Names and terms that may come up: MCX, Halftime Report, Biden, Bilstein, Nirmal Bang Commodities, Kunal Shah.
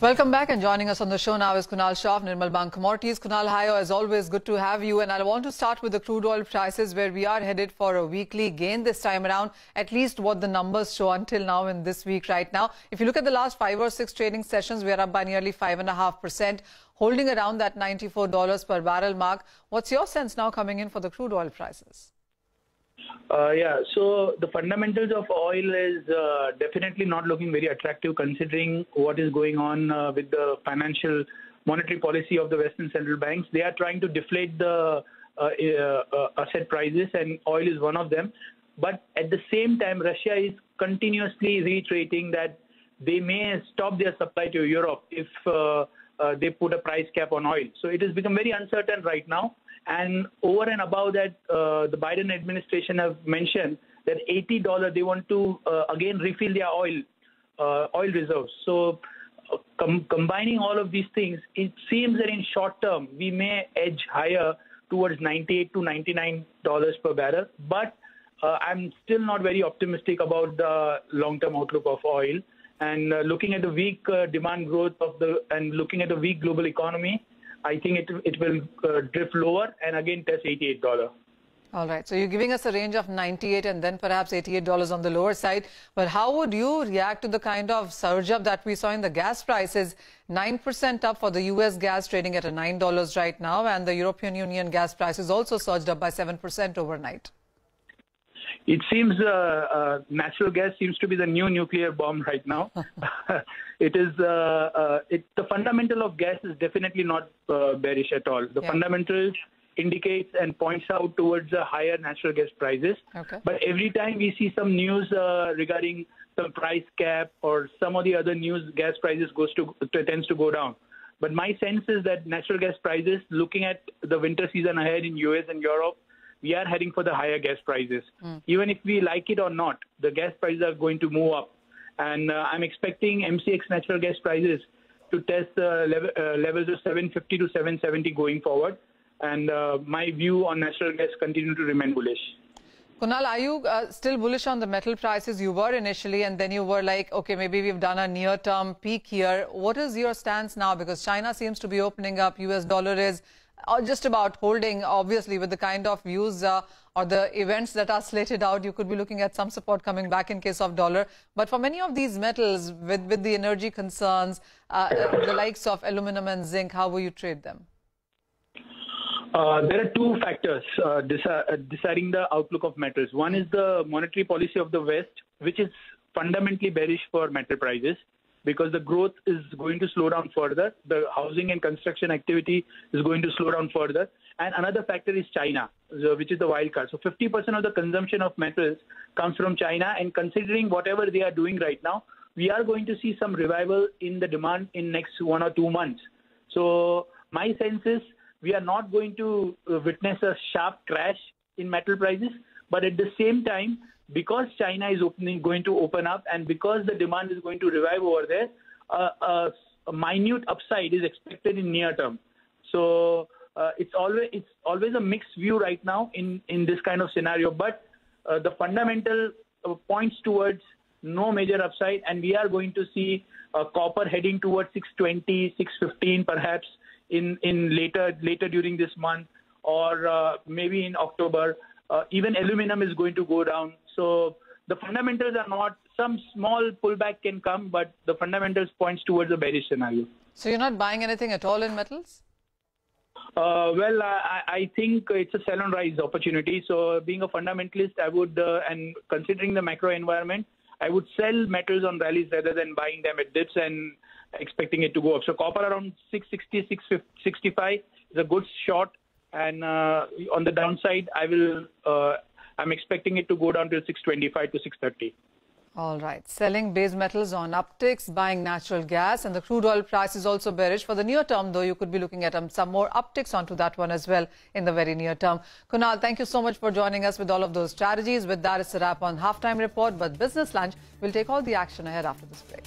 Welcome back, and joining us on the show now is Kunal Shah of Nirmal Bang Commodities. Kunal, hi, as always, good to have you. And I want to start with the crude oil prices, where we are headed for a weekly gain this time around, at least what the numbers show until now in this week right now. If you look at the last 5 or 6 trading sessions, we are up by nearly 5.5%, holding around that $94 per barrel mark. What's your sense now coming in for the crude oil prices? So the fundamentals of oil is definitely not looking very attractive, considering what is going on with the financial monetary policy of the Western central banks. They are trying to deflate the asset prices, and oil is one of them. But at the same time, Russia is continuously reiterating that they may stop their supply to Europe if they put a price cap on oil. So it has become very uncertain right now. And over and above that, the Biden administration have mentioned that $80, they want to again refill their oil reserves. So combining all of these things, it seems that in short term, we may edge higher towards $98 to $99 per barrel. But I'm still not very optimistic about the long-term outlook of oil. And looking at the weak demand growth and looking at the weak global economy, I think it will drift lower and again test $88. All right. So you're giving us a range of $98 and then perhaps $88 on the lower side. But how would you react to the kind of surge up that we saw in the gas prices? 9% up for the U.S. gas, trading at a $9 right now, and the European Union gas prices also surged up by 7% overnight. It seems natural gas seems to be the new nuclear bomb right now. It is the fundamental of gas is definitely not bearish at all. The fundamentals indicates and points out towards higher natural gas prices. Okay. But every time we see some news regarding some price cap or some of the other news, gas prices tends to go down. But my sense is that natural gas prices, looking at the winter season ahead in US and Europe, we are heading for the higher gas prices. Even if we like it or not, the gas prices are going to move up. And I'm expecting MCX natural gas prices to test levels of 750 to 770 going forward. And my view on natural gas continue to remain bullish. Kunal, are you still bullish on the metal prices? You were initially, and then you were like, okay, maybe we've done a near-term peak here. What is your stance now? Because China seems to be opening up, US dollar is just about holding. Obviously, with the kind of views or the events that are slated out, you could be looking at some support coming back in case of dollar. But for many of these metals, with the energy concerns, the likes of aluminum and zinc, how will you trade them? There are two factors deciding the outlook of metals. One is the monetary policy of the West, which is fundamentally bearish for metal prices, because the growth is going to slow down further. The housing and construction activity is going to slow down further. And another factor is China, which is the wild card. So 50% of the consumption of metals comes from China. And considering whatever they are doing right now, we are going to see some revival in the demand in next 1 or 2 months. So my sense is we are not going to witness a sharp crash in metal prices. But at the same time, because China is going to open up, and because the demand is going to revive over there, a minute upside is expected in near term. So it's always a mixed view right now in this kind of scenario. But the fundamental points towards no major upside, and we are going to see copper heading towards 620, 615 perhaps in later during this month, or maybe in October. Even aluminum is going to go down. So the fundamentals are not, some small pullback can come, but the fundamentals points towards a bearish scenario. So you're not buying anything at all in metals? Well, I think it's a sell and rise opportunity. So being a fundamentalist, I would, and considering the macro environment, I would sell metals on rallies rather than buying them at dips and expecting it to go up. So copper around 660, 665 is a good shot. And on the downside, I'm expecting it to go down to 625 to 630. All right. Selling base metals on upticks, buying natural gas, and the crude oil price is also bearish. For the near term, though, you could be looking at some more upticks onto that one as well in the very near term. Kunal, thank you so much for joining us with all of those strategies. With that, it's a wrap on Halftime Report. But Business Lunch will take all the action ahead after this break.